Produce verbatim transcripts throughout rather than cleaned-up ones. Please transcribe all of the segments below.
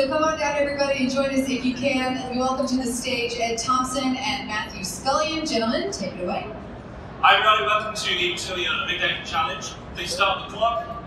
So come on down, everybody, and join us if you can. And welcome to the stage Ed Thompson and Matthew Scullion. Gentlemen, take it away. Hi, everybody. Welcome to the Matillion Big Data Challenge. Please start the clock.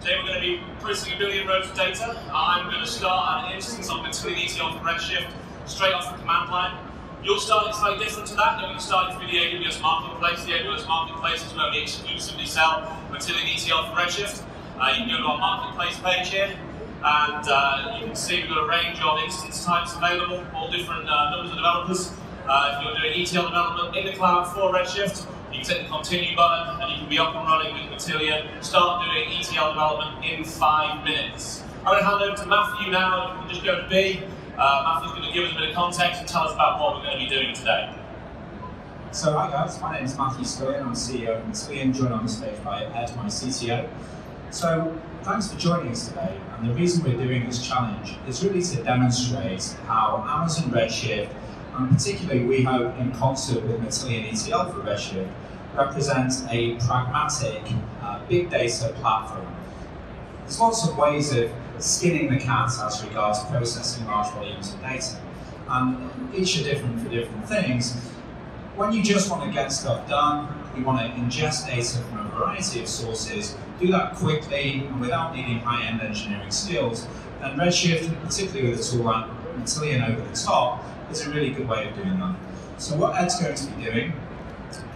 Today we're going to be processing a billion rows of data. I'm going to start an instance of Matillion E T L from Redshift straight off the command line. You'll start it slightly different to that. You're going to start it through the A W S Marketplace. The A W S Marketplace is where we exclusively sell Matillion E T L from Redshift. Uh, you can go to our Marketplace page here, and uh, you can see we've got a range of instance types available, all different uh, numbers of developers. Uh, if you're doing E T L development in the cloud for Redshift, you can hit the continue button and you can be up and running with Matillion. Start doing E T L development in five minutes. I'm going to hand over to Matthew now, and we can just go to B. Uh, Matthew's going to give us a bit of context and tell us about what we're going to be doing today. So hi guys, my name is Matthew Scullion, I'm C E O of Matillion, joined on the stage by Ed, my C T O. So thanks for joining us today, and the reason we're doing this challenge is really to demonstrate how Amazon Redshift, and particularly we hope in concert with Matillion E T L for Redshift, represents a pragmatic uh, big data platform. There's lots of ways of skinning the cat as regards processing large volumes of data, and each are different for different things. When you just want to get stuff done, you want to ingest data from a variety of sources, do that quickly and without needing high-end engineering skills, then Redshift, particularly with a tool like Matillion over the top, is a really good way of doing that. So what Ed's going to be doing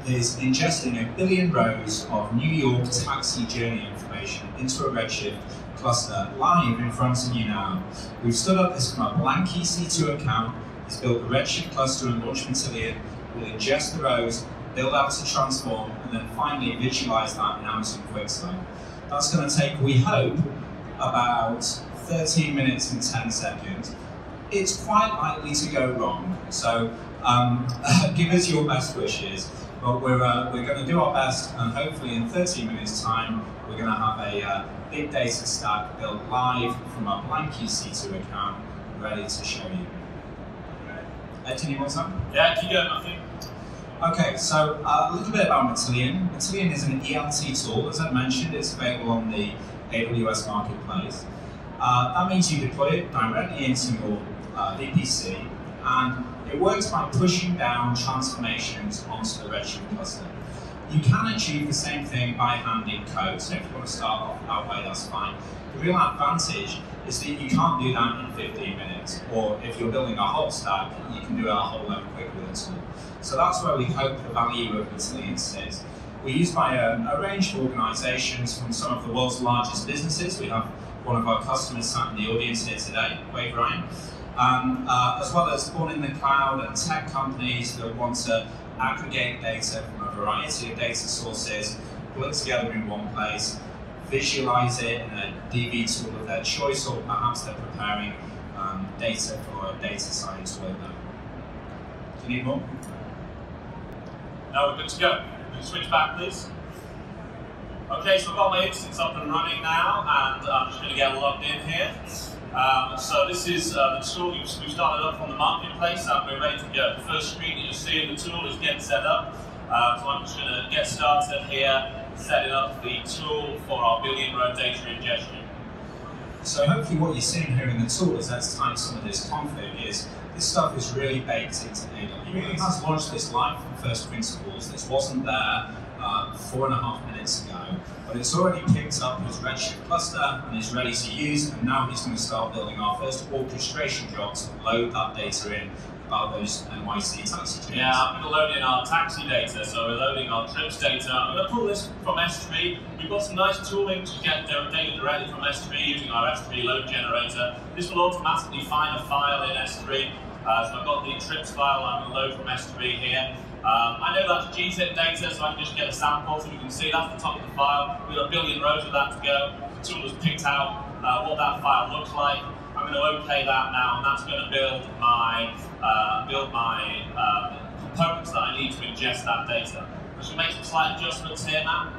is ingesting a billion rows of New York taxi journey information into a Redshift cluster live in front of you now. We've stood up this from a blank E C two account, he's built a Redshift cluster and launched Matillion, we'll ingest the rows, build out to transform, and then finally visualize that in Amazon QuickSight. That's going to take, we hope, about thirteen minutes and ten seconds. It's quite likely to go wrong, so um, give us your best wishes. But we're, uh, we're going to do our best, and hopefully in thirteen minutes time, we're going to have a uh, big data stack built live from our blank E C two account, ready to show you. Ed, do you want something? Yeah, keep going, Matthew. Okay, so uh, a little bit about Matillion. Matillion is an E L T tool, as I mentioned, it's available on the A W S Marketplace. Uh, that means you deploy it directly into your uh, V P C, and it works by pushing down transformations onto the Redshift cluster. You can achieve the same thing by hand in code, so if you want to start off that way, that's fine. The real advantage is that you can't do that in fifteen minutes, or if you're building a whole stack, you can do it a whole lot quicker with a tool. So that's where we hope the value of Matillion sits. We're used by a, a range of organizations, from some of the world's largest businesses. We have one of our customers sat in the audience here today, Wade Ryan, um, uh, as well as born in the cloud and tech companies that want to aggregate data from a variety of data sources, pull it together in one place, visualize it in a D B tool of their choice, or perhaps they're preparing um, data for a data science workload. Do you need more? Now we're good to go. Can you switch back, please? Okay, so I've got my instance up and running now, and I'm just going to get logged in here. Um, so this is uh, the tool we've started up on the marketplace, and we're ready to go. The first screen that you'll see in the tool is getting set up. Uh, so I'm just going to get started here, setting up the tool for our billion row data ingestion. So hopefully what you're seeing here in the tool is that's typed some of this config is this stuff is really baked into A W S. It really has launched this live from first principles. This wasn't there uh, four and a half minutes ago, but it's already picked up his Redshift cluster and is ready to use, and now he's going to start building our first orchestration job to load that data in about those N Y C taxi trips. Yeah, I'm going to load in our taxi data, so we're loading our trips data. I'm going to pull this from S three. We've got some nice tooling to get data directly from S three using our S three load generator. This will automatically find a file in S three. Uh, so I've got the trips file I'm going to load from S three here. Um, I know that's G zip data, so I can just get a sample so we can see that's the top of the file. We've got a billion rows of that to go. The tool has picked out uh, what that file looks like. I'm going to OK that now, and that's going to build my uh, build my uh, components that I need to ingest that data. I should make some slight adjustments here, Matt.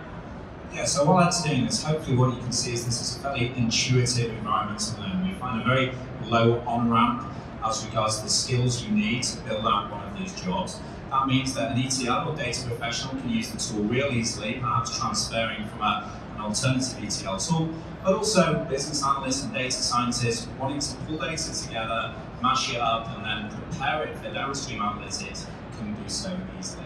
Yeah, so what that's doing is hopefully what you can see is this is a fairly intuitive environment to learn. We find a very low on-ramp as regards the skills you need to build out one of these jobs. That means that an E T L or data professional can use the tool real easily, perhaps transferring from a an alternative E T L tool, but also business analysts and data scientists wanting to pull data together, mash it up, and then prepare it for downstream analytics can do so easily.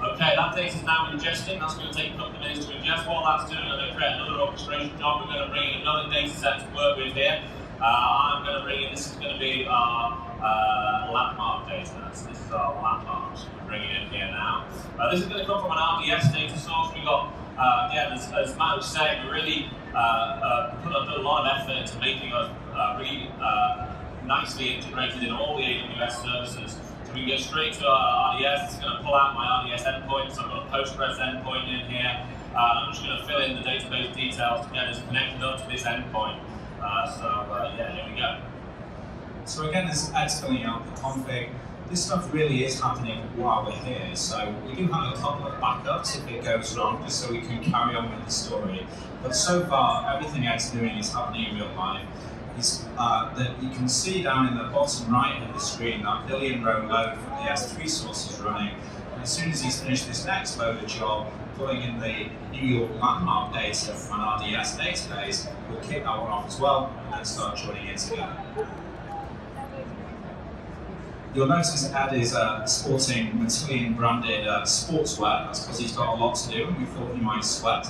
Okay, that data's now ingesting. That's going to take a couple of minutes to ingest. What that's doing, I'm going to create another orchestration job. We're going to bring in another data set to work with here. Uh, I'm going to bring in, this is going to be our uh, landmark data. So this is our landmarks. We're bringing in here now. Uh, this is going to come from an R D S data source. We've got, uh, again, as, as Matt was saying, we really uh, uh, put a lot of effort into making us uh, really uh, nicely integrated in all the A W S services. So we can go straight to our R D S. It's going to pull out my R D S endpoint. So I've got a Postgres endpoint in here. Uh, I'm just going to fill in the database details to get us connected up to this endpoint. Uh, so uh, yeah, here we go. So again, as Ed's filling out the config, this stuff really is happening while we're here. So we do have a couple of backups if it goes wrong, just so we can carry on with the story. But so far, everything Ed's doing is happening in real life. Uh, that you can see down in the bottom right of the screen that billion row load from the S three source is running. And as soon as he's finished this next load of job, pulling in the New York landmark data from an R D S database, we'll kick that one off as well and then start joining it together. You'll notice Ed is uh, sporting Matillion branded uh, sportswear. That's because he's got a lot to do and we thought he might sweat.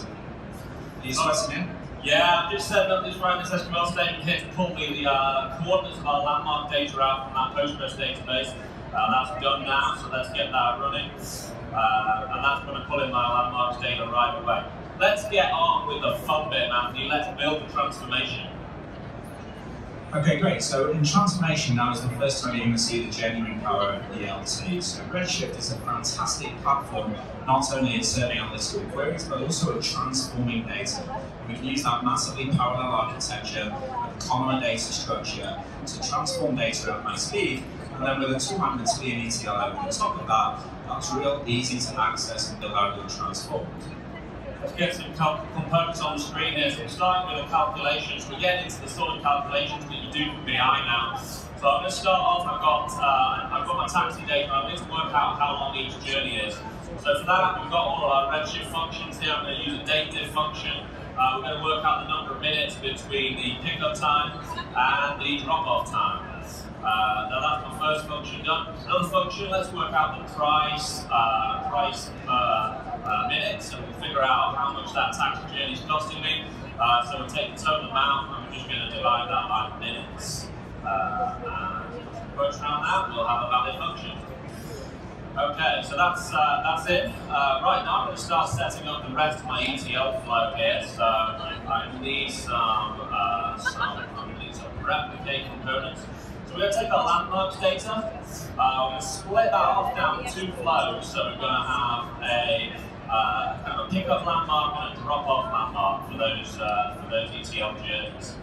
He's sweating in. Yeah, I've just set up this right this S Q L statement here to pull the uh, coordinates of our landmark data out from that Postgres database. Uh, that's done now, so let's get that running. Uh, and that's going to pull in my landmarks data right away. Let's get on with the fun bit, Matthew. Let's build the transformation. Okay, great. So in transformation, now is the first time you're going to see the genuine power of E L T. So Redshift is a fantastic platform, not only in serving analytical queries, but also in transforming data. We can use that massively parallel architecture and common data structure to transform data at high speed. And then with a two-handed Matillion E T L over the top of that, that's real easy to access and build out and transform. Let's get some components on the screen here. So we're starting with the calculations. We're getting into the sort of calculations that you do for B I now. So I'm going to start off, I've got, uh, I've got my taxi data. I need to work out how long each journey is. So for that, we've got all of our Redshift functions here. I'm going to use a date diff function. Uh, we're going to work out the number of minutes between the pickup time and the drop-off time. Uh, now that's my first function done. Another function, let's work out the price, uh, price per uh, minute, so we'll figure out how much that taxi journey is costing me. Uh, so we'll take the total amount and we're just going to divide that by minutes. Uh, and works around that, we'll have a valid function. Okay, so that's uh, that's it. Uh, right now I'm going to start setting up the rest of my E T L flow here. So I need some, uh, some, I'm going to need some replicate components. So we're going to take our landmarks data. Uh, we're going to split that off down two flows. So we're going to have a uh, kind of pickup landmark and a drop off landmark for those uh, for those E T L journeys.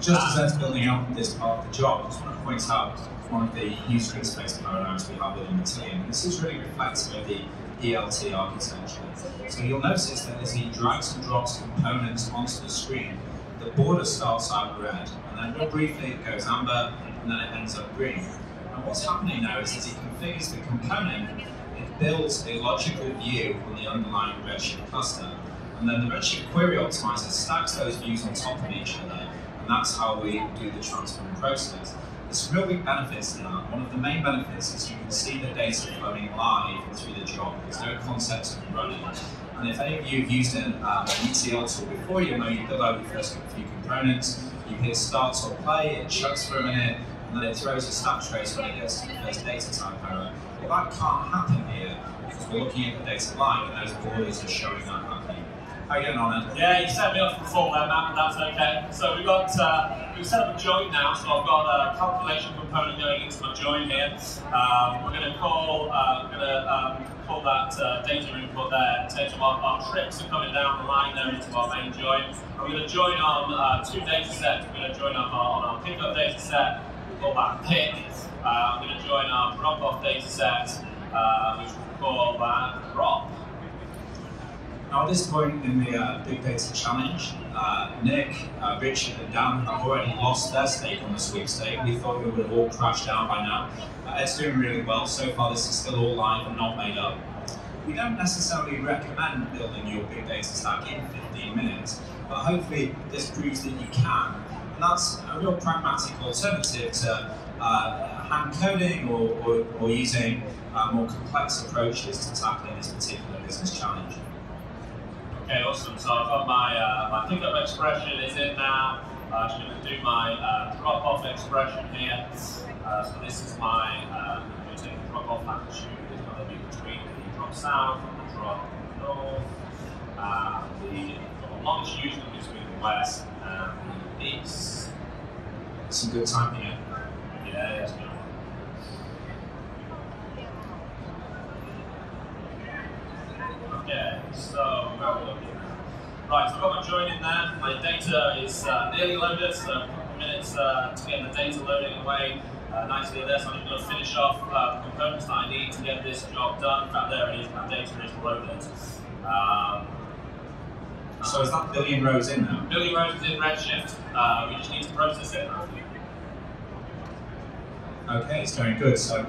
Just as that's building out this part of the job, I just want to point out one of the user interface paradigms we have within Matillion. This is really reflective of the E L T architecture. So you'll notice that as he drags and drops components onto the screen, the border starts out red, and then real briefly it goes amber, and then it ends up green. And what's happening now is as he configures the component, it builds a logical view on the underlying Redshift cluster. And then the Redshift query optimizer stacks those views on top of each other, and that's how we do the transform process. There's real big benefits to that. One of the main benefits is you can see the data flowing live through the job. There's no concept of running. And if any of you have used an, uh, an E T L tool before, you know you build out your first few components, you hit start or play, it chucks for a minute, and then it throws a stack trace when it gets to the first data type error. Well, that can't happen here because we're looking at the data live and those borders are showing that happening. How are you getting on, Ed? Yeah, you set me up for the fall there, Matt, but that's okay. So we've got, uh, we've set up a join now, so I've got a calculation component going into my join here. Um, we're going to call, uh, we're going to, um, call that uh, data input there in terms of our, our trips are coming down the line there into our main join. And we're going to join on uh, two data sets. We're going to join on our, our pickup data set, we'll call that pick. Uh, we're going to join our drop off data set, uh, which we'll call that drop. Now at this point in the uh, Big Data Challenge, uh, Nick, uh, Richard and Dan have already lost their stake on the sweepstake. We thought we would have all crashed out by now. Uh, it's doing really well. So far this is still all live and not made up. we don't necessarily recommend building your big data stack in fifteen minutes, but hopefully this proves that you can. And that's a real pragmatic alternative to uh, hand coding or, or, or using uh, more complex approaches to tackling this particular business challenge. Okay, awesome. So I've got my, uh, my pickup expression is in now. I'm just going to do my uh, drop off expression here. Uh, so this is my uh, I'm going to take the drop off magnitude. It's going to be between the drop south and the drop north. Uh, the drop longitude is going to be between the west and the east. Some good time here. Yeah, it's good. Okay, so we've got a look here. Right, so I've got my join in there. My data is uh, nearly loaded, so a couple of minutes uh, to get the data loading away uh, nicely there. So I'm going to finish off uh, the components that I need to get this job done. In fact, there it is, my data is loaded. Um, so is that billion rows in now? Billion rows is in Redshift. Uh, we just need to process it now. Okay, it's going good. So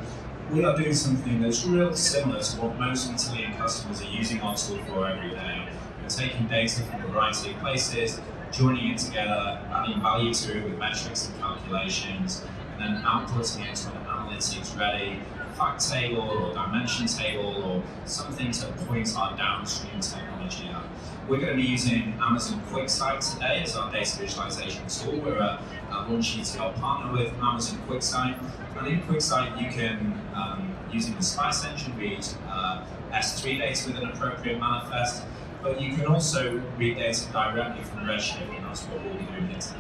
we are doing something that's real similar to what most Matillion customers are using our tool for every day. We're taking data from a variety of places, joining it together, adding value to it with metrics and calculations, and then outputting it to an analytics-ready fact table or dimension table or something to point our downstream technology at. We're going to be using Amazon QuickSight today as our data visualization tool. We're a, a launch E T L partner with Amazon QuickSight. And in QuickSight, you can, um, using the SPICE engine, read uh, S three data with an appropriate manifest, but you can also read data directly from Redshift, and that's what we'll be doing here today.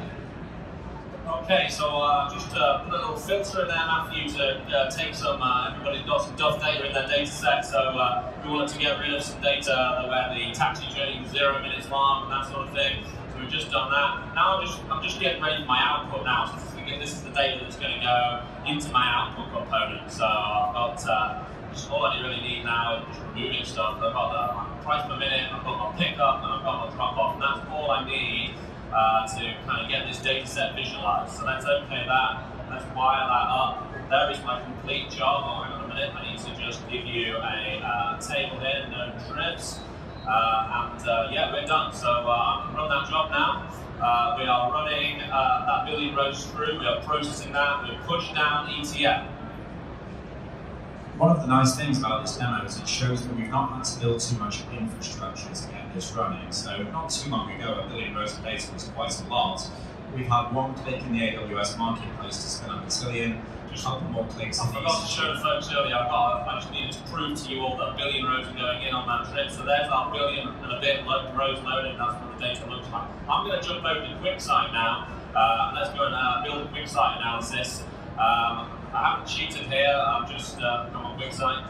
Okay, so uh, just uh, put a little filter in there, Matthew, to uh, take some, uh, everybody's got some Duff data in their data set, so uh, we wanted to get rid of some data where the taxi journey was zero minutes long and that sort of thing, so we've just done that. Now I'm just, I'm just getting ready for my output now, so this is the data that's going to go into my output component, so I've got uh, just all I really need now is just removing stuff. I've got the uh, price per minute, I've got my pickup, and I've got my drop off, and that's all I need uh, to kind of get this data set visualized. So let's okay that, let's wire that up. There is my complete job. Oh, hang on a minute, I need to just give you a uh, table here, no trips. Uh, and uh, yeah, we're done. So uh, run that job now. Uh, we are running uh, that billion rows through, we are processing that, we push down E T L. One of the nice things about this demo is it shows that we've not had to build too much infrastructure to get this running. So not too long ago, a billion rows of data was quite a lot. We've had one click in the A W S Marketplace to spin up Matillion, just a couple more clicks. I forgot to show the folks earlier, I've got, I just needed to prove to you all that a billion rows are going in on that trip. So there's our billion and a bit rows loaded, that's what the data looks like. I'm going to jump over to QuickSight now, uh, let's go and uh, build a QuickSight analysis. Um, I haven't cheated here, I've just uh, come on QuickSight.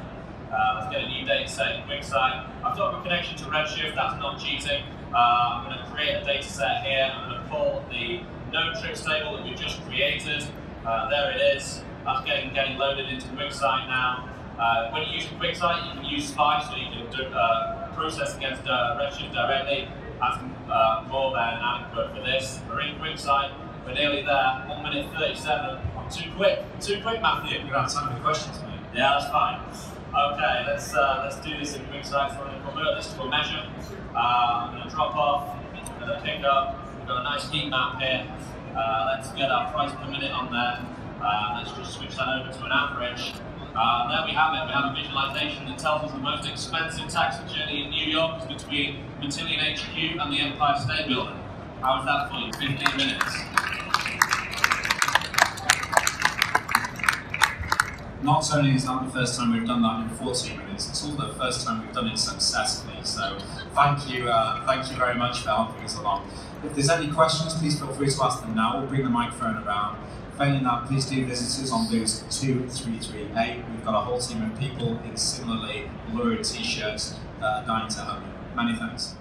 Uh, let's get a new data set in QuickSight. I've got my connection to Redshift, that's not cheating. Uh, I'm going to create a data set here, I'm going to pull the node trips table that we just created. Uh, there it is, that's getting, getting loaded into QuickSight now. Uh, when you use QuickSight, you can use SPICE, so you can do, uh, process against uh, Redshift directly. That's uh, more than adequate for this. We're in QuickSight, we're nearly there, one minute thirty-seven. Too quick, too quick, Matthew. You're gonna have time for questions, mate. Yeah, that's fine. Okay, let's uh, let's do this in QuickSight. So I'm gonna convert this to a measure. Uh, I'm gonna drop off, I'm gonna pick up. We've got a nice heat map here. Uh, let's get our price per minute on there. Uh, let's just switch that over to an average. Uh, there we have it. We have a visualization that tells us the most expensive taxi journey in New York is between Matillion H Q and the Empire State Building. How is that for you? fifteen minutes. Not only is that the first time we've done that in fourteen minutes, it's also the first time we've done it successfully. So thank you, uh, thank you very much for helping us along. If there's any questions, please feel free to ask them now. We'll bring the microphone around. Failing that, please do visit us on booth two three three eight. We've got a whole team of people in similarly lurid t-shirts that are dying to help you. Many thanks.